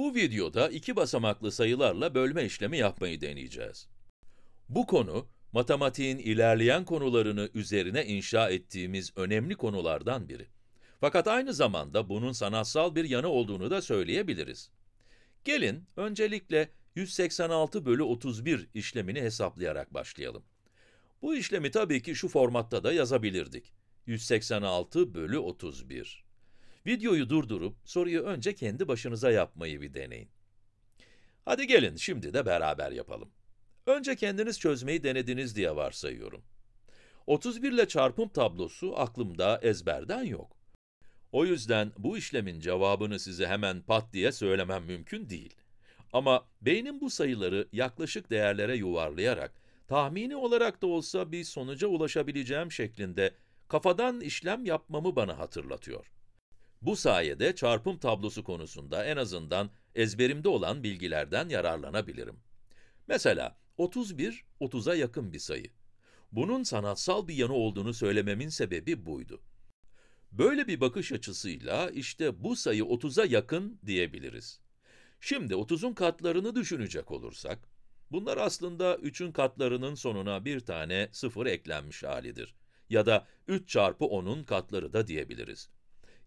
Bu videoda iki basamaklı sayılarla bölme işlemi yapmayı deneyeceğiz. Bu konu, matematiğin ilerleyen konularını üzerine inşa ettiğimiz önemli konulardan biri. Fakat aynı zamanda bunun sanatsal bir yanı olduğunu da söyleyebiliriz. Gelin, öncelikle 186/31 işlemini hesaplayarak başlayalım. Bu işlemi tabii ki şu formatta da yazabilirdik. 186/31. Videoyu durdurup, soruyu önce kendi başınıza yapmayı bir deneyin. Hadi gelin, şimdi de beraber yapalım. Önce kendiniz çözmeyi denediniz diye varsayıyorum. 31 ile çarpım tablosu aklımda ezberden yok. O yüzden bu işlemin cevabını size hemen pat diye söylemem mümkün değil. Ama beynim bu sayıları yaklaşık değerlere yuvarlayarak, tahmini olarak da olsa bir sonuca ulaşabileceğim şeklinde kafadan işlem yapmamı bana hatırlatıyor. Bu sayede çarpım tablosu konusunda en azından ezberimde olan bilgilerden yararlanabilirim. Mesela 31, 30'a yakın bir sayı. Bunun sanatsal bir yanı olduğunu söylememin sebebi buydu. Böyle bir bakış açısıyla işte bu sayı 30'a yakın diyebiliriz. Şimdi 30'un katlarını düşünecek olursak, bunlar aslında 3'ün katlarının sonuna bir tane 0 eklenmiş halidir. Ya da 3 çarpı 10'un katları da diyebiliriz.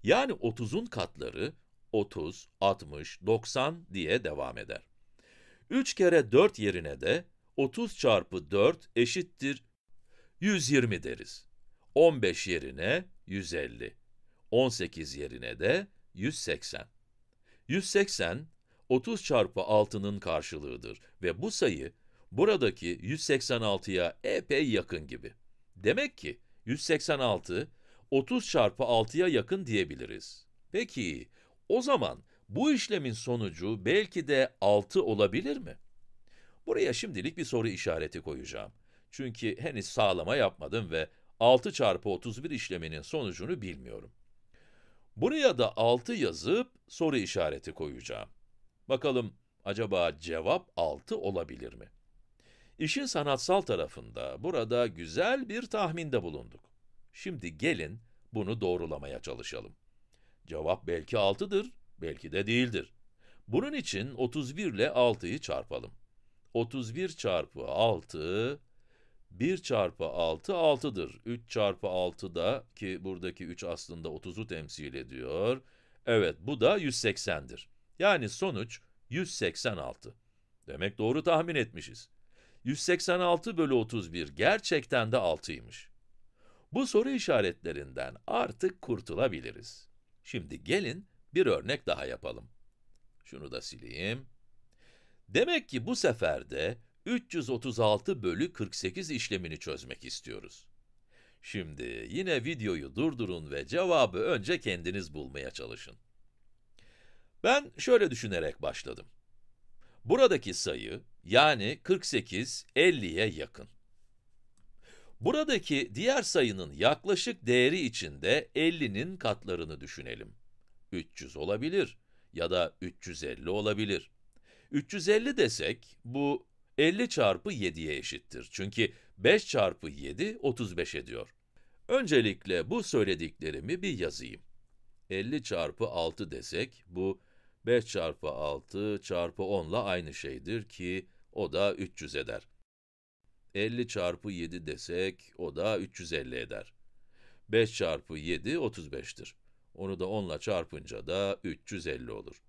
Yani 30'un katları 30, 60, 90 diye devam eder. 3 kere 4 yerine de 30 çarpı 4 eşittir 120 deriz. 15 yerine 150, 18 yerine de 180. 180, 30 çarpı 6'nın karşılığıdır ve bu sayı buradaki 186'ya epey yakın gibi. Demek ki 186, 30 çarpı 6'ya yakın diyebiliriz. Peki, o zaman bu işlemin sonucu belki de 6 olabilir mi? Buraya şimdilik bir soru işareti koyacağım. Çünkü henüz sağlama yapmadım ve 6 çarpı 31 işleminin sonucunu bilmiyorum. Buraya da 6 yazıp soru işareti koyacağım. Bakalım, acaba cevap 6 olabilir mi? İşin sanatsal tarafında burada güzel bir tahminde bulunduk. Şimdi gelin bunu doğrulamaya çalışalım. Cevap belki 6'dır, belki de değildir. Bunun için 31 ile 6'yı çarpalım. 31 çarpı 6, 1 çarpı 6, 6'dır. 3 çarpı 6 da, ki buradaki 3 aslında 30'u temsil ediyor. Evet, bu da 180'dir. Yani sonuç 186. Demek doğru tahmin etmişiz. 186/31 gerçekten de 6'ymış. Bu soru işaretlerinden artık kurtulabiliriz. Şimdi gelin bir örnek daha yapalım. Şunu da sileyim. Demek ki bu sefer de 336/48 işlemini çözmek istiyoruz. Şimdi yine videoyu durdurun ve cevabı önce kendiniz bulmaya çalışın. Ben şöyle düşünerek başladım. Buradaki sayı, yani 48, 50'ye yakın. Buradaki diğer sayının yaklaşık değeri için de 50'nin katlarını düşünelim. 300 olabilir ya da 350 olabilir. 350 desek, bu 50 çarpı 7'ye eşittir. Çünkü 5 çarpı 7, 35 ediyor. Öncelikle bu söylediklerimi bir yazayım. 50 çarpı 6 desek, bu 5 çarpı 6 çarpı 10 ile aynı şeydir ki o da 300 eder. 50 çarpı 7 desek, o da 350 eder. 5 çarpı 7, 35'tir. Onu da 10 ile çarpınca da 350 olur.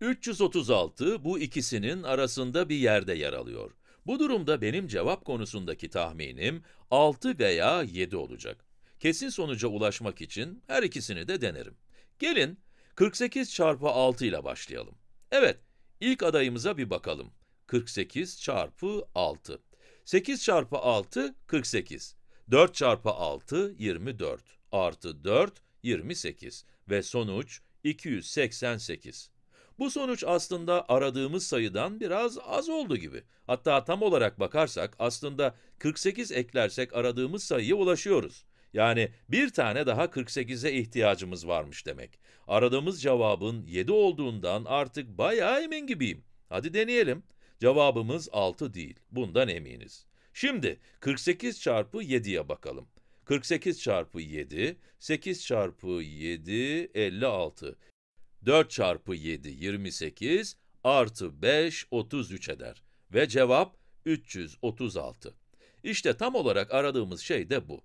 336, bu ikisinin arasında bir yerde yer alıyor. Bu durumda benim cevap konusundaki tahminim 6 veya 7 olacak. Kesin sonuca ulaşmak için her ikisini de denerim. Gelin 48 çarpı 6 ile başlayalım. Evet, ilk adayımıza bir bakalım. 48 çarpı 6. 8 çarpı 6, 48. 4 çarpı 6, 24. Artı 4, 28. Ve sonuç 288. Bu sonuç aslında aradığımız sayıdan biraz az oldu gibi. Hatta tam olarak bakarsak aslında 48 eklersek aradığımız sayıya ulaşıyoruz. Yani bir tane daha 48'e ihtiyacımız varmış demek. Aradığımız cevabın 7 olduğundan artık bayağı emin gibiyim. Hadi deneyelim. Cevabımız 6 değil, bundan eminiz. Şimdi 48 çarpı 7'ye bakalım. 48 çarpı 7, 8 çarpı 7, 56. 4 çarpı 7, 28 artı 5, 33 eder. Ve cevap 336. İşte tam olarak aradığımız şey de bu.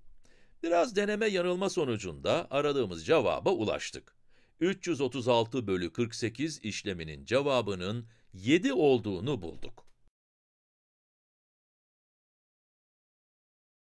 Biraz deneme yanılma sonucunda aradığımız cevaba ulaştık. 336 bölü 48 işleminin cevabının 7 olduğunu bulduk.